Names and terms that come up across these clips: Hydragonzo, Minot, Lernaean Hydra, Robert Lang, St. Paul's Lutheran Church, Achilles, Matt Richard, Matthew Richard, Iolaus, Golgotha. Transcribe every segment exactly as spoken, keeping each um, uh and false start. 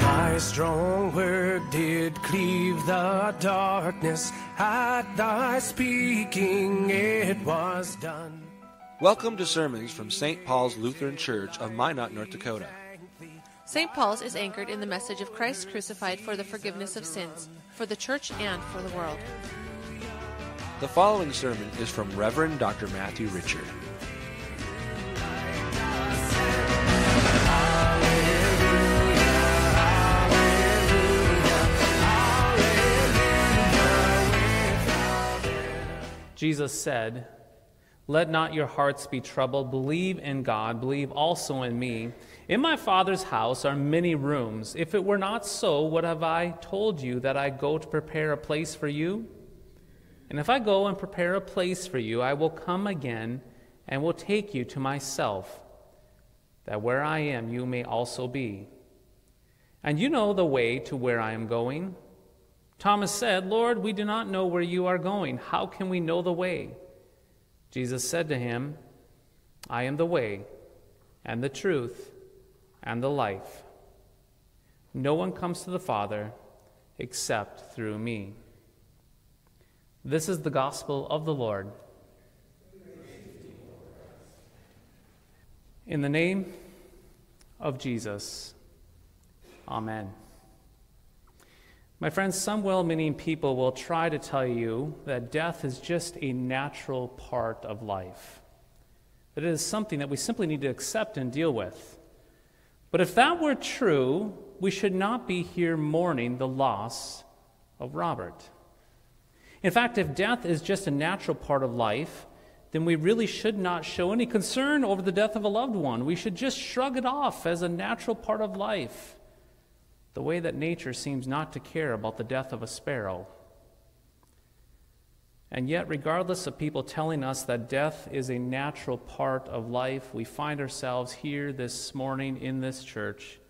Thy strong word did cleave the darkness. At thy speaking it was done. Welcome to sermons from Saint Paul's Lutheran Church of Minot, North Dakota. Saint Paul's is anchored in the message of Christ crucified for the forgiveness of sins, for the church and for the world. The following sermon is from Rev. Doctor Matthew Richard. Jesus said, "Let not your hearts be troubled. Believe in God. Believe also in me. In my Father's house are many rooms. If it were not so, what have I told you, that I go to prepare a place for you? And if I go and prepare a place for you, I will come again and will take you to myself, that where I am you may also be. And you know the way to where I am going." Thomas said, "Lord, we do not know where you are going. How can we know the way?" Jesus said to him, "I am the way and the truth and the life. No one comes to the Father except through me." This is the gospel of the Lord. In the name of Jesus, amen. My friends, some well-meaning people will try to tell you that death is just a natural part of life, that it is something that we simply need to accept and deal with. But if that were true, we should not be here mourning the loss of Robert. In fact, if death is just a natural part of life, then we really should not show any concern over the death of a loved one. We should just shrug it off as a natural part of life, the way that nature seems not to care about the death of a sparrow. And yet, regardless of people telling us that death is a natural part of life, we find ourselves here this morning in this church.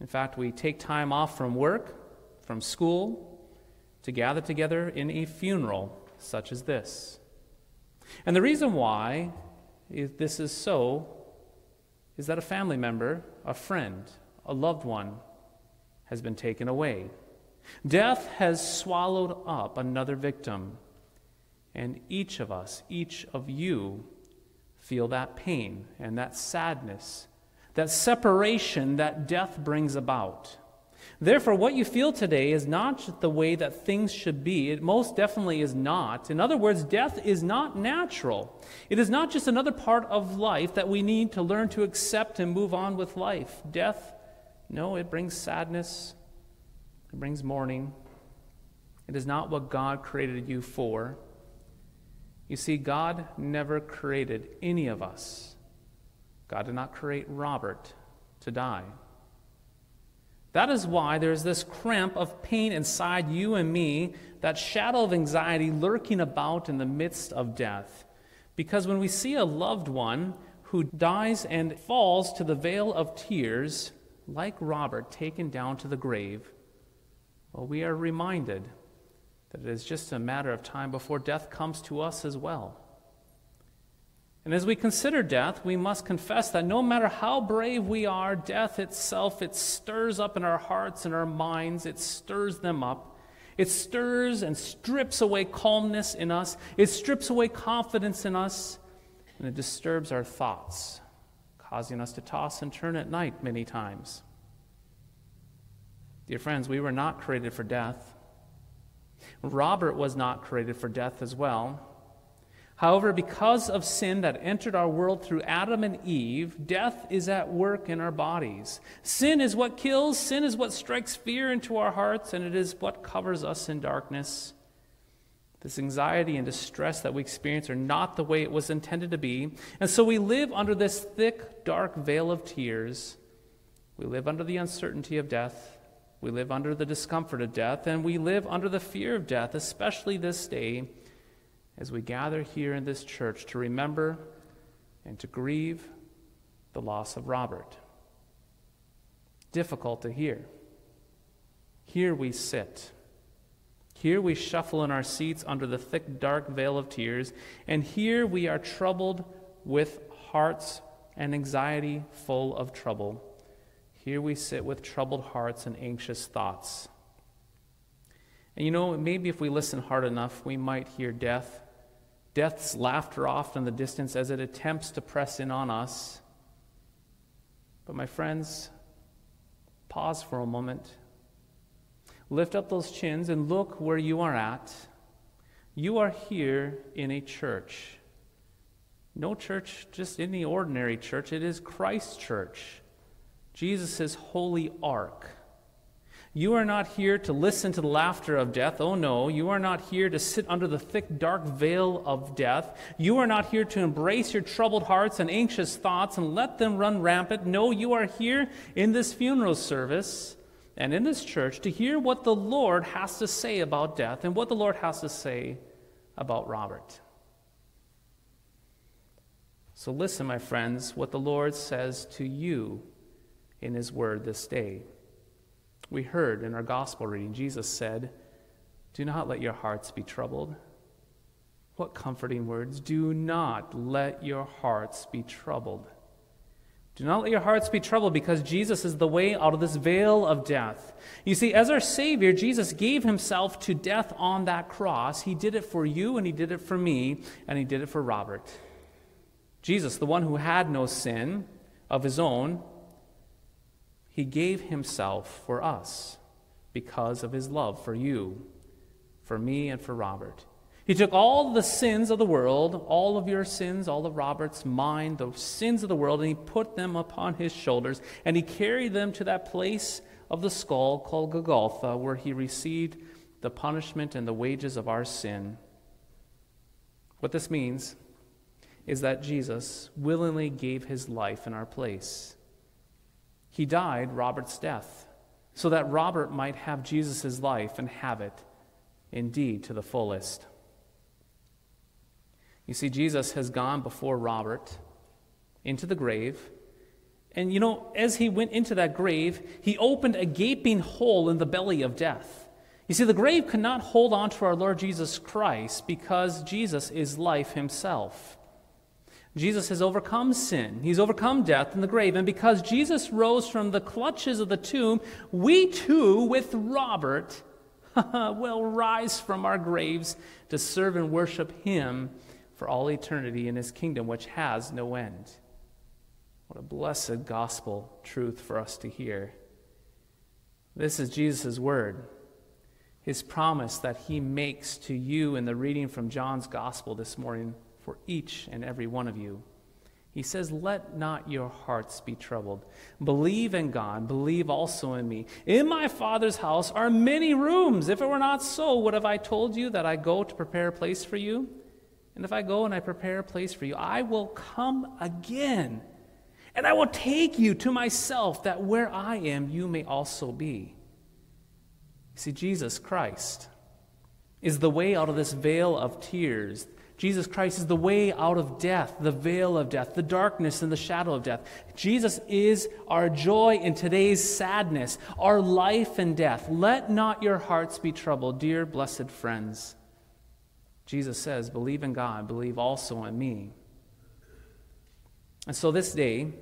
In fact, we take time off from work, from school, to gather together in a funeral such as this. And the reason why this is so is that a family member, a friend, a loved one has been taken away. Death has swallowed up another victim, and each of us, each of you, feel that pain and that sadness, that separation that death brings about. Therefore, what you feel today is not the way that things should be. It most definitely is not. In other words, death is not natural. It is not just another part of life that we need to learn to accept and move on with life. Death, no, it brings sadness. It brings mourning. It is not what God created you for. You see, God never created any of us. God did not create Robert to die. That is why there's this cramp of pain inside you and me, that shadow of anxiety lurking about in the midst of death. Because when we see a loved one who dies and falls to the veil of tears, like Robert, taken down to the grave, well, we are reminded that it is just a matter of time before death comes to us as well. And as we consider death, we must confess that no matter how brave we are, death itself, it stirs up in our hearts and our minds. It stirs them up. It stirs and strips away calmness in us. It strips away confidence in us, and it disturbs our thoughts, causing us to toss and turn at night many times. Dear friends, we were not created for death. Robert was not created for death as well. However, because of sin that entered our world through Adam and Eve, death is at work in our bodies. Sin is what kills, sin is what strikes fear into our hearts, and it is what covers us in darkness. This anxiety and distress that we experience are not the way it was intended to be, and so we live under this thick, dark veil of tears. We live under the uncertainty of death. We live under the discomfort of death, and we live under the fear of death, especially this day, as we gather here in this church to remember and to grieve the loss of Robert. Difficult to hear. Here we sit. Here we shuffle in our seats under the thick, dark veil of tears, and here we are troubled with hearts and anxiety full of trouble. Here we sit with troubled hearts and anxious thoughts. And you know, maybe if we listen hard enough, we might hear death, death's laughter off in the distance as it attempts to press in on us. But my friends, pause for a moment. Lift up those chins and look where you are at. You are here in a church. No church, just any ordinary church. It is Christ's church, Jesus' holy ark. You are not here to listen to the laughter of death. Oh no, you are not here to sit under the thick, dark veil of death. You are not here to embrace your troubled hearts and anxious thoughts and let them run rampant. No, you are here in this funeral service and in this church to hear what the Lord has to say about death and what the Lord has to say about Robert. So listen, my friends, what the Lord says to you in his word this day. We heard in our gospel reading, Jesus said, "Do not let your hearts be troubled." What comforting words. Do not let your hearts be troubled. Do not let your hearts be troubled, because Jesus is the way out of this veil of death. You see, as our Savior, Jesus gave himself to death on that cross. He did it for you, and he did it for me, and he did it for Robert. Jesus, the one who had no sin of his own, he gave himself for us because of his love for you, for me, and for Robert. He took all the sins of the world, all of your sins, all of Robert's, mine, the sins of the world, and he put them upon his shoulders, and he carried them to that place of the skull called Golgotha, where he received the punishment and the wages of our sin. What this means is that Jesus willingly gave his life in our place. He died Robert's death so that Robert might have Jesus' life and have it indeed to the fullest. You see, Jesus has gone before Robert into the grave. And you know, as he went into that grave, he opened a gaping hole in the belly of death. You see, the grave could not hold on to our Lord Jesus Christ because Jesus is life himself. Jesus has overcome sin. He's overcome death in the grave. And because Jesus rose from the clutches of the tomb, we too, with Robert, will rise from our graves to serve and worship him for all eternity in his kingdom, which has no end. What a blessed gospel truth for us to hear. This is Jesus' word, his promise that he makes to you in the reading from John's gospel this morning. For each and every one of you. He says, "Let not your hearts be troubled. Believe in God, believe also in me. In my Father's house are many rooms. If it were not so, would have I told you that I go to prepare a place for you? And if I go and I prepare a place for you, I will come again, and I will take you to myself, that where I am, you may also be." See, Jesus Christ is the way out of this veil of tears. Jesus Christ is the way out of death, the veil of death, the darkness and the shadow of death. Jesus is our joy in today's sadness, our life and death. Let not your hearts be troubled, dear blessed friends. Jesus says, "Believe in God, believe also in me." And so this day,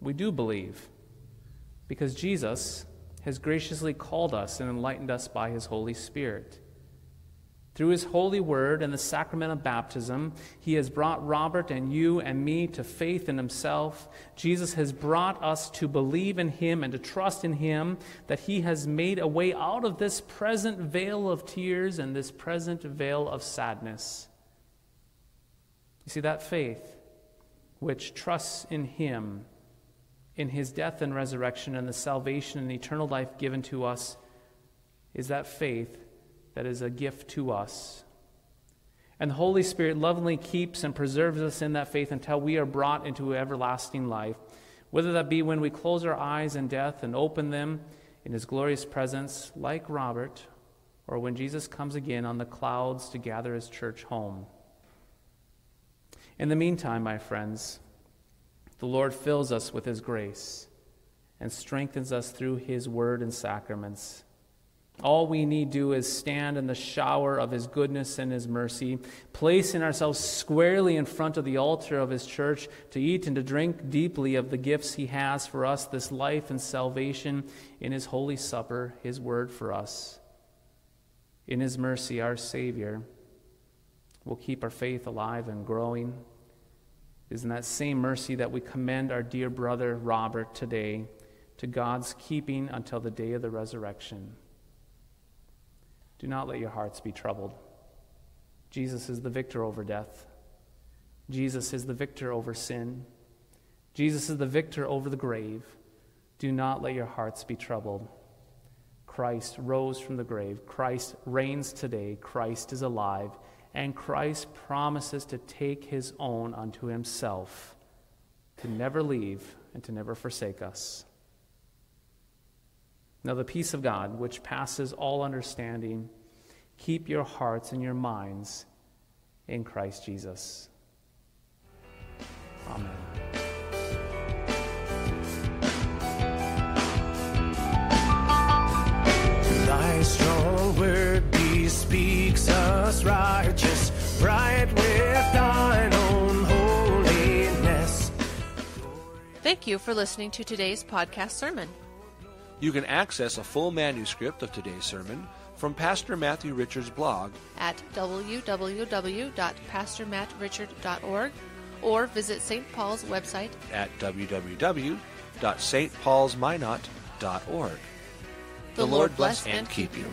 we do believe, because Jesus has graciously called us and enlightened us by his Holy Spirit. Through his holy word and the sacrament of baptism, he has brought Robert and you and me to faith in himself. Jesus has brought us to believe in him and to trust in him, that he has made a way out of this present veil of tears and this present veil of sadness. You see, that faith which trusts in him, in his death and resurrection and the salvation and eternal life given to us, is that faith that is a gift to us. And the Holy Spirit lovingly keeps and preserves us in that faith until we are brought into everlasting life, whether that be when we close our eyes in death and open them in his glorious presence, like Robert, or when Jesus comes again on the clouds to gather his church home. In the meantime, my friends, the Lord fills us with his grace and strengthens us through his word and sacraments. All we need do is stand in the shower of his goodness and his mercy, placing ourselves squarely in front of the altar of his church to eat and to drink deeply of the gifts he has for us, this life and salvation in his holy supper, his word for us. In his mercy, our Savior will keep our faith alive and growing. It is in that same mercy that we commend our dear brother Robert today to God's keeping until the day of the resurrection. Do not let your hearts be troubled. Jesus is the victor over death. Jesus is the victor over sin. Jesus is the victor over the grave. Do not let your hearts be troubled. Christ rose from the grave. Christ reigns today. Christ is alive. And Christ promises to take his own unto himself, to never leave and to never forsake us. Now the peace of God, which passes all understanding, keep your hearts and your minds in Christ Jesus. Amen. Thy strong word bespeaks us righteous, bright with thine own holiness. Thank you for listening to today's podcast sermon. You can access a full manuscript of today's sermon from Pastor Matthew Richard's blog at w w w dot pastor matt richard dot org or visit Saint Paul's website at w w w dot st pauls minot dot org. The Lord bless and keep you.